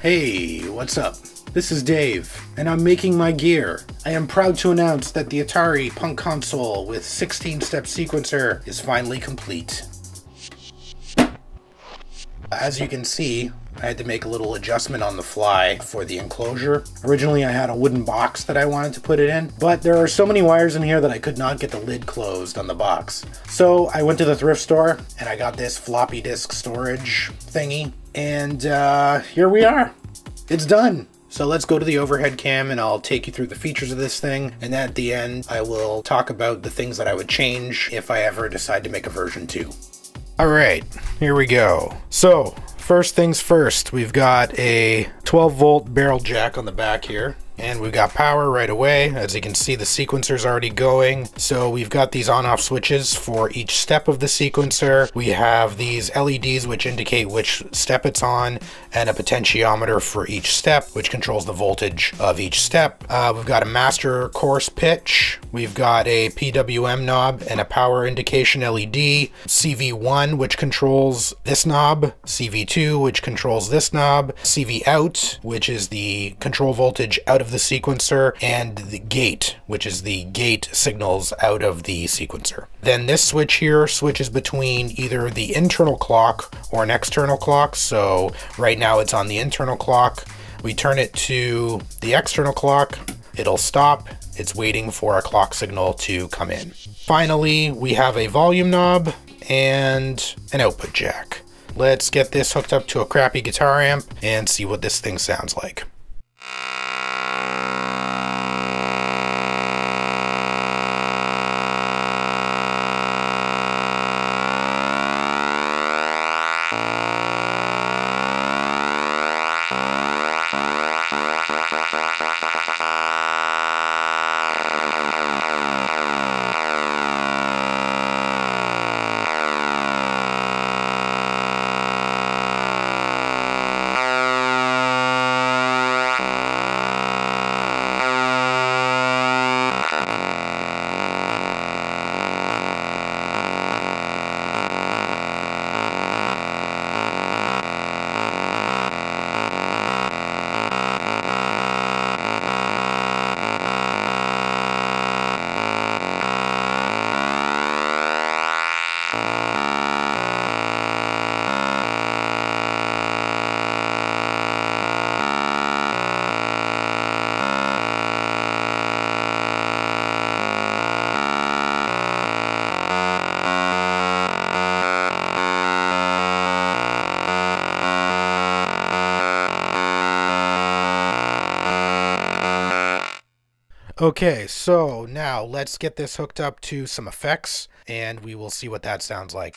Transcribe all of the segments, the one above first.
Hey, what's up? This is Dave, and I'm making my gear. I am proud to announce that the Atari Punk Console with 16-step sequencer is finally complete. As you can see, I had to make a little adjustment on the fly for the enclosure. Originally, I had a wooden box that I wanted to put it in, but there are so many wires in here that I could not get the lid closed on the box. So I went to the thrift store, and I got this floppy disk storage thingy, and here we are. It's done. So let's go to the overhead cam and I'll take you through the features of this thing. And at the end, I will talk about the things that I would change if I ever decide to make a version 2. All right, here we go. So first things first, we've got a 12-volt barrel jack on the back here. And we've got power right away. As you can see, the sequencer's already going. So we've got these on-off switches for each step of the sequencer. We have these LEDs which indicate which step it's on, and a potentiometer for each step, which controls the voltage of each step. We've got a master course pitch. We've got a PWM knob and a power indication LED. CV1, which controls this knob. CV2, which controls this knob. CV out, which is the control voltage out of the sequencer, and the gate, which is the gate signals out of the sequencer. Then this switch here switches between either the internal clock or an external clock. So right now it's on the internal clock. We turn it to the external clock, it'll stop. It's waiting for a clock signal to come in. Finally, we have a volume knob and an output jack. Let's get this hooked up to a crappy guitar amp and see what this thing sounds like. Okay, so now let's get this hooked up to some effects and we will see what that sounds like.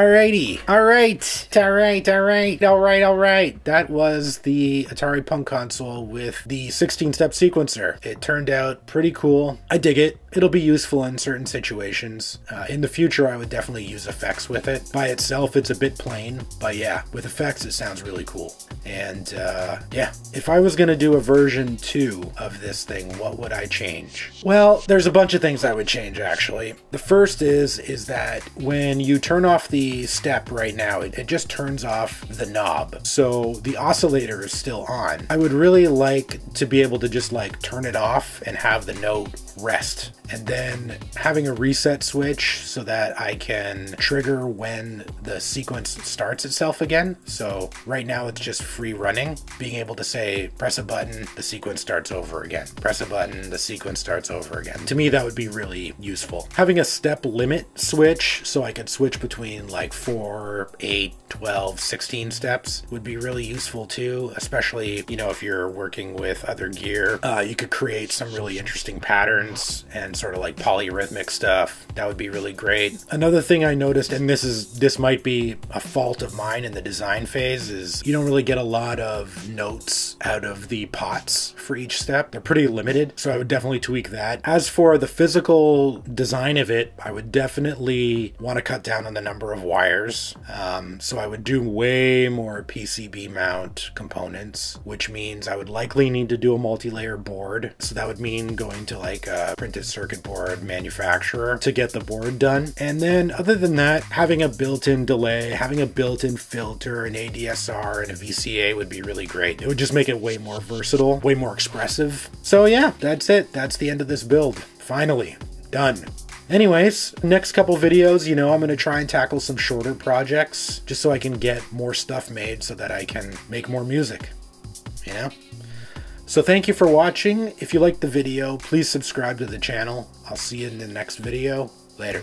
Alrighty. Alright. That was the Atari Punk console with the 16-step sequencer. It turned out pretty cool. I dig it. It'll be useful in certain situations. In the future, I would definitely use effects with it. By itself, it's a bit plain, but yeah, with effects, it sounds really cool. And yeah, if I was gonna do a version 2 of this thing, what would I change? Well, there's a bunch of things I would change, actually. The first is that when you turn off the step right now, it just turns off the knob. So the oscillator is still on. I would really like to be able to just like turn it off and have the note rest. And then having a reset switch so that I can trigger when the sequence starts itself again. So right now it's just free running, being able to say, press a button, the sequence starts over again. Press a button, the sequence starts over again. To me, that would be really useful. Having a step limit switch so I could switch between like 4, 8, 12, 16 steps would be really useful too, especially, you know, if you're working with other gear. You could create some really interesting patterns and sort of like polyrhythmic stuff. That would be really great. Another thing I noticed, and this might be a fault of mine in the design phase, is you don't really get a lot of notes out of the pots for each step. They're pretty limited, so I would definitely tweak that. As for the physical design of it, I would definitely want to cut down on the number of wires. So I would do way more PCB mount components, which means I would likely need to do a multi-layer board. So that would mean going to like a printed circuit board manufacturer to get the board done. And then other than that, having a built-in delay, having a built-in filter, an ADSR and a VCA would be really great. It would just make it way more versatile, way more expressive. So yeah, that's it. That's the end of this build. Finally, done. Anyways, next couple videos, you know, I'm gonna try and tackle some shorter projects just so I can get more stuff made so that I can make more music, you know? So thank you for watching. If you liked the video, please subscribe to the channel. I'll see you in the next video. Later.